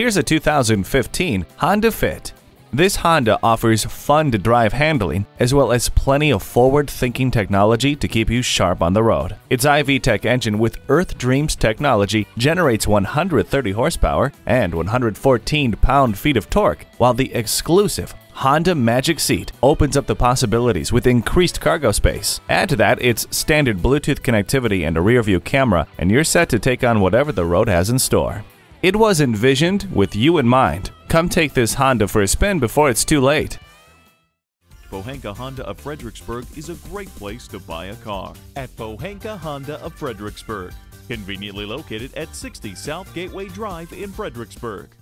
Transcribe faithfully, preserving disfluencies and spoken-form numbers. Here's a two thousand fifteen Honda Fit. This Honda offers fun-to-drive handling as well as plenty of forward-thinking technology to keep you sharp on the road. Its i-V TEC engine with Earth Dreams technology generates one hundred thirty horsepower and one hundred fourteen pound-feet of torque, while the exclusive Honda Magic Seat opens up the possibilities with increased cargo space. Add to that its standard Bluetooth connectivity and a rear-view camera, and you're set to take on whatever the road has in store. It was envisioned with you in mind. Come take this Honda for a spin before it's too late. Pohanka Honda of Fredericksburg is a great place to buy a car. At Pohanka Honda of Fredericksburg, conveniently located at sixty South Gateway Drive in Fredericksburg.